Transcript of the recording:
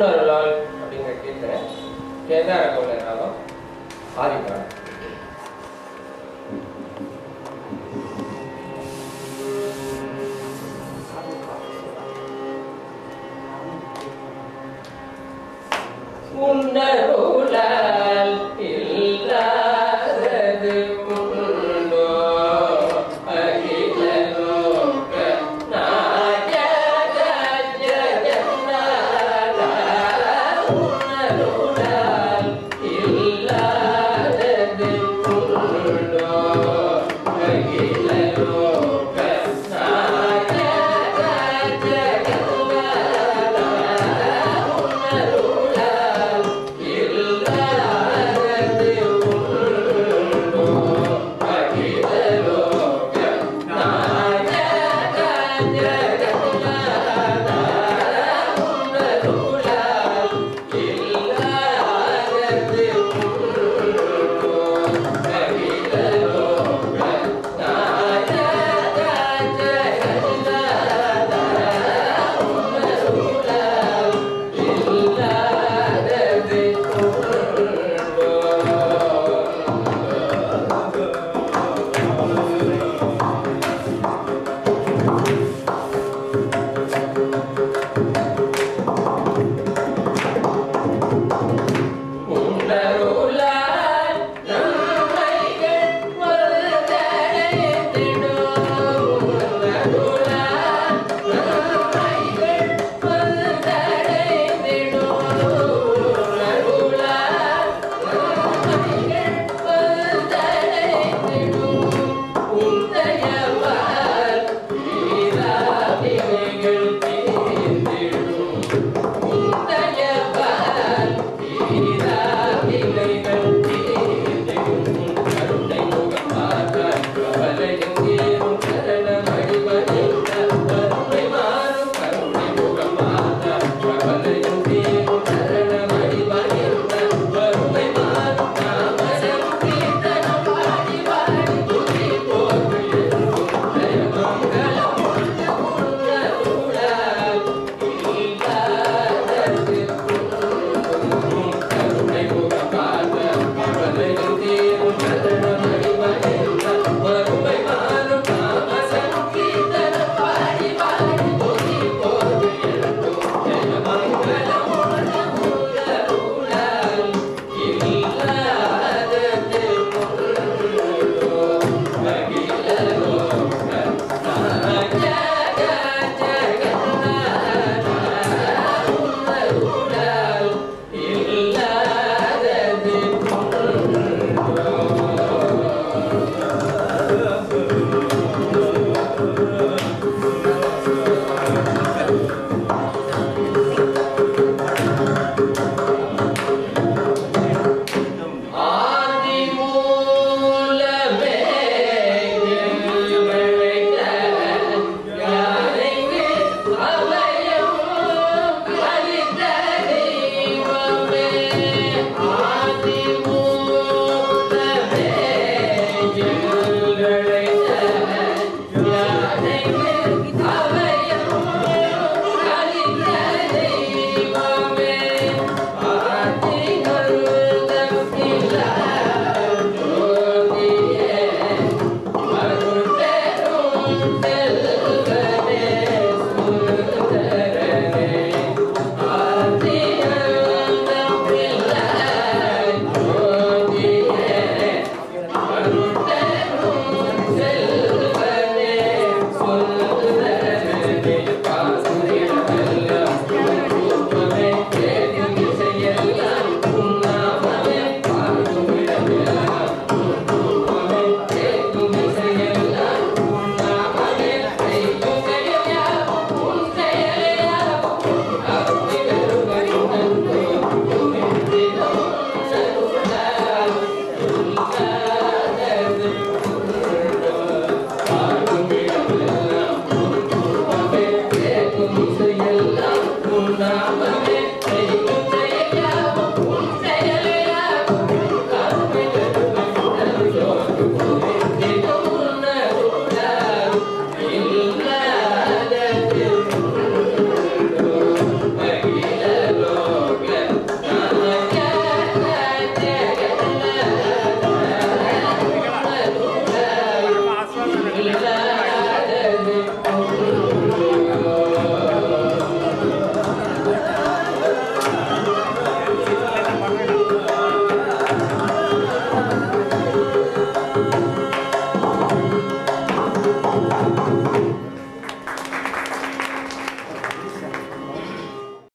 முன்னருளால் அப்படிங்கிற கீர்த்தனை கேதாரகோல ராகம் ஆதிபாடல். முன்னருளால் இல்லாதது